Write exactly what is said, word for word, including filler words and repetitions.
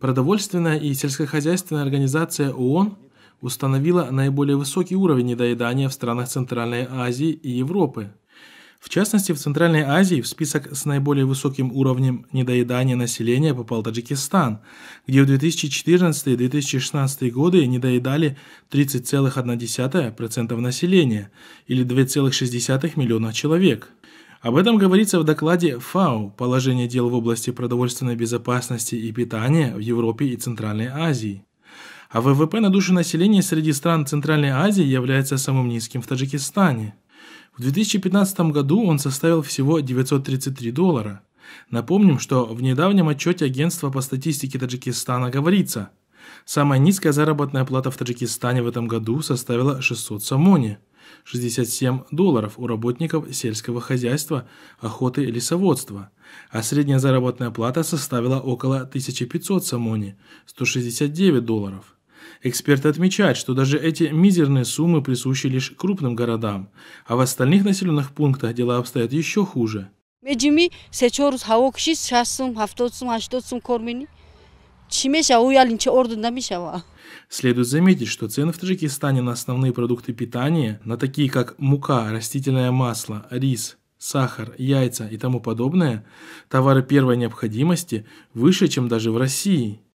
Продовольственная и сельскохозяйственная организация ООН установила наиболее высокий уровень недоедания в странах Центральной Азии и Европы. В частности, в Центральной Азии в список с наиболее высоким уровнем недоедания населения попал Таджикистан, где в две тысячи четырнадцатом — две тысячи шестнадцатом годы недоедали тридцать целых одна десятая процента населения, или два целых шесть десятых миллиона человек. Об этом говорится в докладе ФАО «Положение дел в области продовольственной безопасности и питания в Европе и Центральной Азии». А ВВП на душу населения среди стран Центральной Азии является самым низким в Таджикистане. В две тысячи пятнадцатом году он составил всего девятьсот тридцать три доллара. Напомним, что в недавнем отчете Агентства по статистике Таджикистана говорится, самая низкая заработная плата в Таджикистане в этом году составила шестьсот сомони, шестьдесят семь долларов у работников сельского хозяйства, охоты и лесоводства, а средняя заработная плата составила около тысячи пятисот сомони, сто шестьдесят девять долларов. Эксперты отмечают, что даже эти мизерные суммы присущи лишь крупным городам, а в остальных населенных пунктах дела обстоят еще хуже. Следует заметить, что цены в Таджикистане на основные продукты питания, на такие как мука, растительное масло, рис, сахар, яйца и тому подобное, товары первой необходимости выше, чем даже в России.